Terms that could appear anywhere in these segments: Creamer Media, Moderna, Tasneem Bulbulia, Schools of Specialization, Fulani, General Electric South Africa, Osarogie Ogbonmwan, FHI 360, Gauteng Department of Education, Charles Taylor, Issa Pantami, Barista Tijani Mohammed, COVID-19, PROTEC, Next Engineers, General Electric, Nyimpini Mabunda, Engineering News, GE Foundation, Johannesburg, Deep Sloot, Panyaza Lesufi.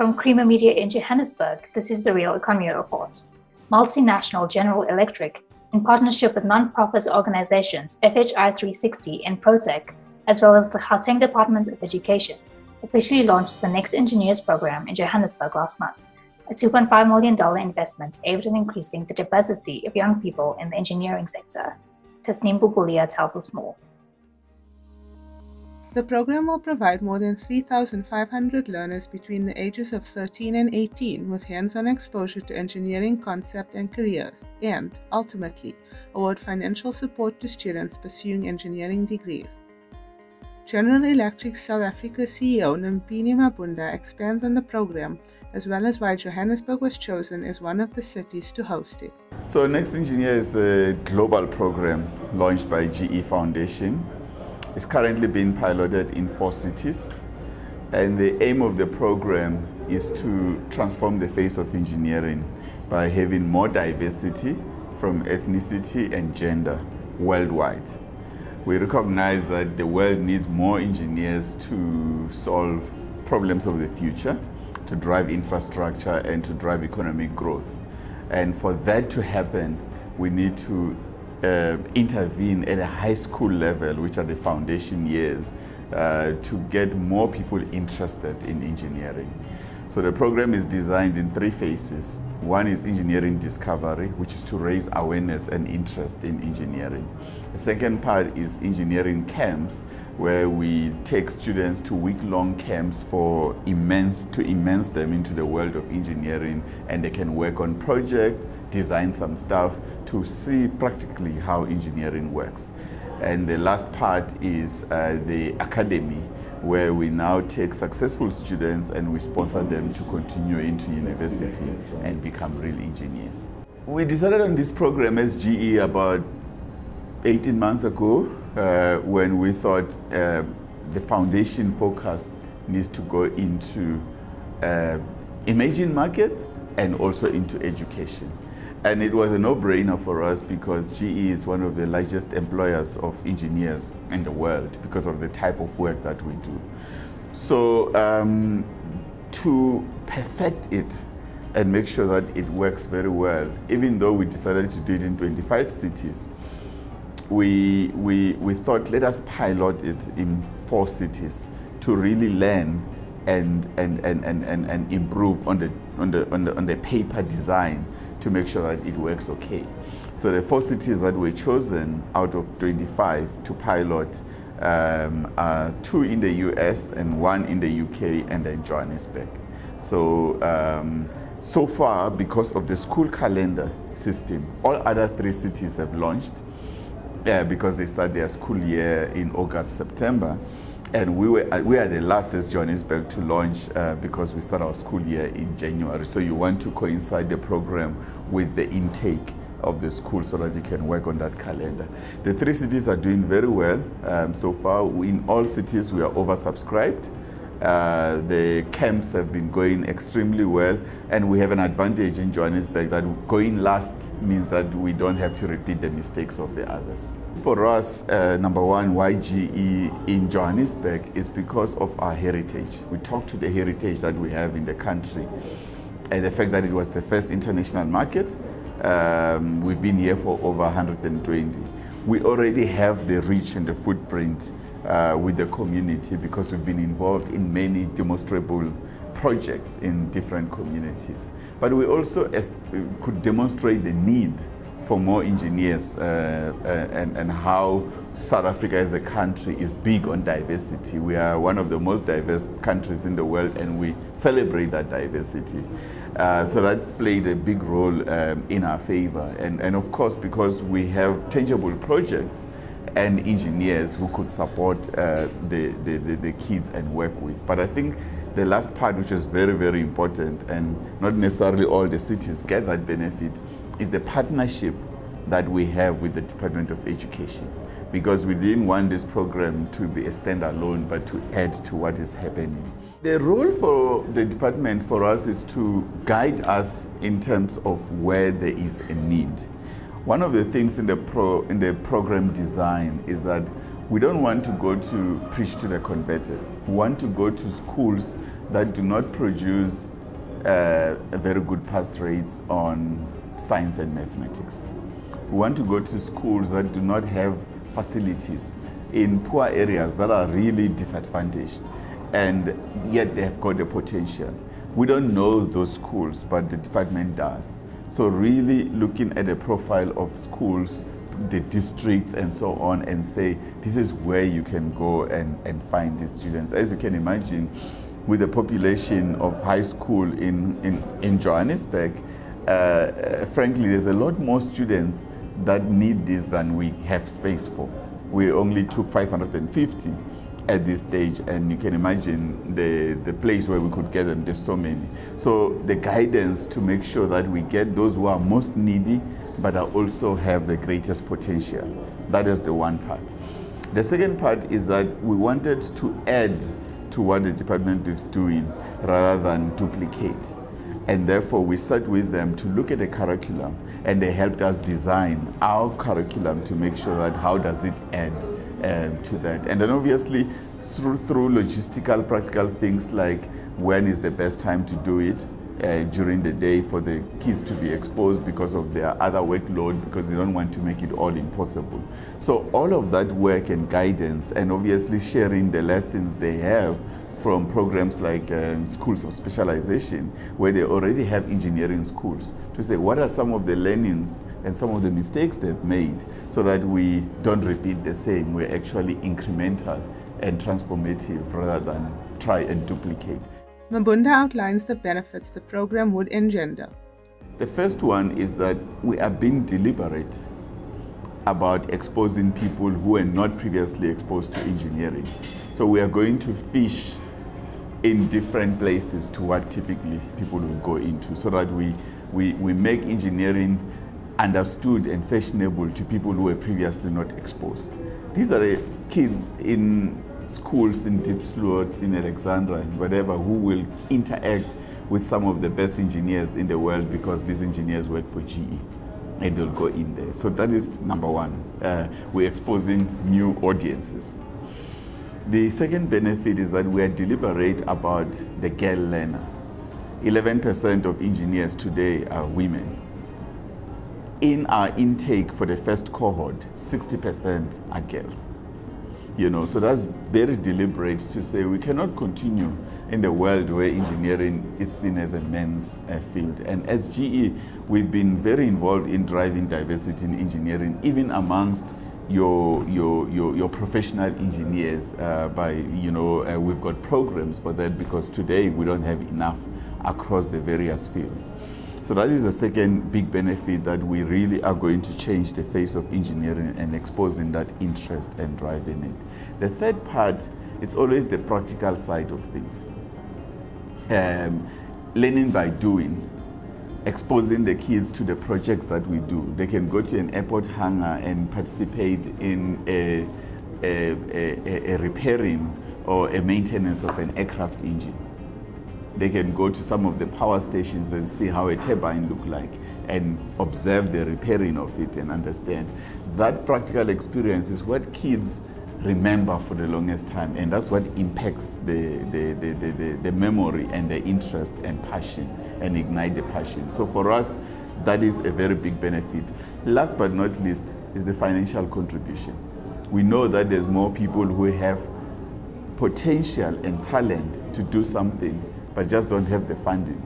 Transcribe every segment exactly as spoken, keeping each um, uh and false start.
From Creamer Media in Johannesburg, this is the Real Economy Report. Multinational General Electric, in partnership with non-profit organizations F H I three sixty and PROTEC, as well as the Gauteng Department of Education, officially launched the Next Engineers program in Johannesburg last month, a two point five million dollars investment aimed at increasing the diversity of young people in the engineering sector. Tasneem Bulbulia tells us more. The program will provide more than three thousand five hundred learners between the ages of thirteen and eighteen with hands-on exposure to engineering concept and careers and, ultimately, award financial support to students pursuing engineering degrees. General Electric's South Africa C E O Nyimpini Mabunda expands on the program as well as why Johannesburg was chosen as one of the cities to host it. So Next Engineers is a global program launched by G E Foundation. It's currently being piloted in four cities, and the aim of the program is to transform the face of engineering by having more diversity from ethnicity and gender worldwide. We recognize that the world needs more engineers to solve problems of the future, to drive infrastructure and to drive economic growth. And for that to happen, we need to Uh, intervene at a high school level, which are the foundation years, uh, to get more people interested in engineering. So the program is designed in three phases. One is engineering discovery, which is to raise awareness and interest in engineering. The second part is engineering camps, where we take students to week-long camps for immense, to immerse them into the world of engineering, and they can work on projects, design some stuff to see practically how engineering works. And the last part is uh, the academy, where we now take successful students and we sponsor them to continue into university and become real engineers. We decided on this program as G E about eighteen months ago, Uh, when we thought uh, the foundation focus needs to go into uh, emerging markets and also into education. And it was a no-brainer for us because G E is one of the largest employers of engineers in the world because of the type of work that we do. So um, to perfect it and make sure that it works very well, even though we decided to do it in twenty-five cities, We, we, we thought, let us pilot it in four cities to really learn and, and, and, and, and, and improve on the, on, the, on, the, on the paper design to make sure that it works okay. So the four cities that were chosen out of twenty-five to pilot um, are two in the U S and one in the U K and then Johannesburg. So, um, so far, because of the school calendar system, all other three cities have launched. Yeah, because they start their school year in August, September, and we were we are the last as Johannesburg to launch uh, because we start our school year in January. So you want to coincide the program with the intake of the school so that you can work on that calendar. The three cities are doing very well um, so far. In all cities, we are oversubscribed. Uh, the camps have been going extremely well, and we have an advantage in Johannesburg that going last means that we don't have to repeat the mistakes of the others. For us, uh, number one, why G E in Johannesburg is because of our heritage. We talk to the heritage that we have in the country and the fact that it was the first international market. Um, we've been here for over one hundred twenty. We already have the reach and the footprint uh, with the community because we've been involved in many demonstrable projects in different communities. But we also could demonstrate the need for more engineers uh, and, and how South Africa as a country is big on diversity. We are one of the most diverse countries in the world, and we celebrate that diversity. Uh, so that played a big role um, in our favor. And, and of course, because we have tangible projects and engineers who could support uh, the, the, the, the kids and work with. But I think the last part, which is very, very important, and not necessarily all the cities get that benefit, is the partnership that we have with the Department of Education. Because we didn't want this program to be a standalone, but to add to what is happening. The role for the department for us is to guide us in terms of where there is a need. One of the things in the, pro, in the program design is that We don't want to go to preach to the converted. We want to go to schools that do not produce uh, a very good pass rates on science and mathematics. We want to go to schools that do not have facilities in poor areas that are really disadvantaged, and yet they have got the potential. We don't know those schools, but the department does. So really looking at the profile of schools, the districts and so on, and say this is where you can go and, and find these students. As you can imagine, with the population of high school in, in, in Johannesburg, uh, frankly, there's a lot more students that need this than we have space for. We only took five hundred fifty at this stage, and you can imagine the, the place where we could get them, there's so many. So the guidance to make sure that we get those who are most needy but also have the greatest potential. That is the one part. The second part is that we wanted to add to what the department is doing rather than duplicate. And therefore we sat with them to look at the curriculum, and they helped us design our curriculum to make sure that how does it add um, to that. And then obviously through, through logistical, practical things like when is the best time to do it, Uh, during the day for the kids to be exposed because of their other workload, because they don't want to make it all impossible. So all of that work and guidance, and obviously sharing the lessons they have from programs like um, Schools of Specialization, where they already have engineering schools, to say what are some of the learnings and some of the mistakes they've made, so that we don't repeat the same. We're actually incremental and transformative rather than try and duplicate. Mabunda outlines the benefits the program would engender. The first one is that we are being deliberate about exposing people who were not previously exposed to engineering. So we are going to fish in different places to what typically people will go into, so that we, we, we make engineering understood and fashionable to people who were previously not exposed. These are the kids in schools in Deep Sloot, in Alexandra, and whatever, who will interact with some of the best engineers in the world, because these engineers work for G E and they'll go in there. So that is number one. Uh, we're exposing new audiences. The second benefit is that we are deliberate about the girl learner. eleven percent of engineers today are women. In our intake for the first cohort, sixty percent are girls. You know, so that's very deliberate to say we cannot continue in the world where engineering is seen as a men's uh, field. And as G E, we've been very involved in driving diversity in engineering, even amongst your your your, your professional engineers. Uh, by you know, uh, we've got programs for that, because today we don't have enough across the various fields. So that is the second big benefit, that we really are going to change the face of engineering and exposing that interest and driving it. The third part, it's always the practical side of things. Um, learning by doing, exposing the kids to the projects that we do. They can go to an airport hangar and participate in a, a, a, a repairing or a maintenance of an aircraft engine. They can go to some of the power stations and see how a turbine looks like and observe the repairing of it and understand. That practical experience is what kids remember for the longest time, and that's what impacts the, the, the, the, the, the memory and the interest and passion, and ignite the passion. So for us, that is a very big benefit. Last but not least is the financial contribution. We know that there's more people who have potential and talent to do something, but just don't have the funding.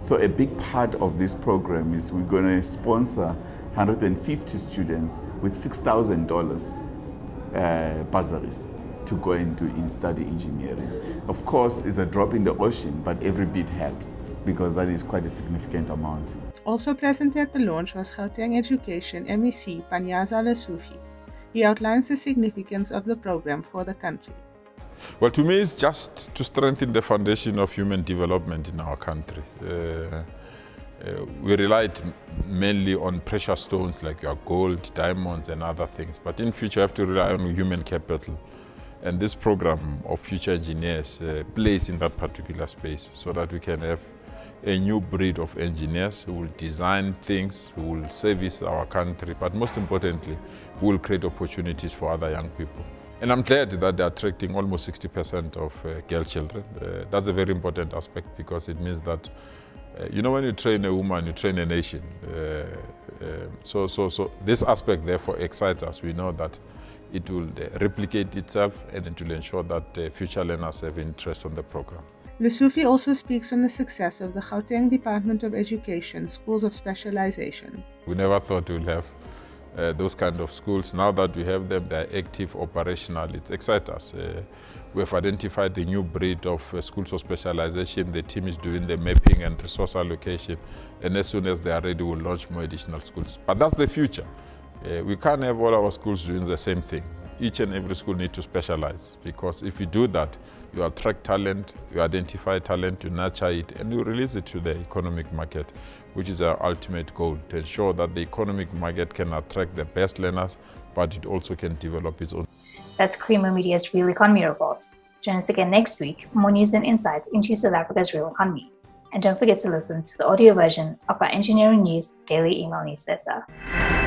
So a big part of this program is we're going to sponsor one hundred fifty students with six thousand dollars uh, bursaries to go and do in study engineering. Of course, it's a drop in the ocean, but every bit helps, because that is quite a significant amount. Also present at the launch was Gauteng Education M E C Panyaza Lesufi. He outlines the significance of the program for the country. Well, to me, it's just to strengthen the foundation of human development in our country. Uh, uh, we relied mainly on precious stones like your gold, diamonds, and other things. But in future, you have to rely on human capital. And this program of future engineers uh, plays in that particular space, so that we can have a new breed of engineers who will design things, who will service our country, but most importantly, who will create opportunities for other young people. And I'm glad that they're attracting almost sixty percent of uh, girl children. Uh, that's a very important aspect, because it means that, uh, you know, when you train a woman, you train a nation. Uh, uh, so, so, so this aspect therefore excites us. We know that it will uh, replicate itself, and it will ensure that uh, future learners have interest on the program. Lesufi also speaks on the success of the Gauteng Department of Education, Schools of Specialization. We never thought we'd have Uh, those kind of schools. Now that we have them, they're active, operational, it excites us. Uh, we have identified the new breed of uh, schools of specialization. The team is doing the mapping and resource allocation, and as soon as they are ready, we'll launch more additional schools. But that's the future. Uh, we can't have all our schools doing the same thing. Each and every school needs to specialize, because if you do that, you attract talent, you identify talent, you nurture it, and you release it to the economic market, which is our ultimate goal, to ensure that the economic market can attract the best learners, but it also can develop its own. That's Creamer Media's Real Economy Report. Join us again next week for more news and insights into South Africa's real economy. And don't forget to listen to the audio version of our Engineering News Daily Email Newsletter.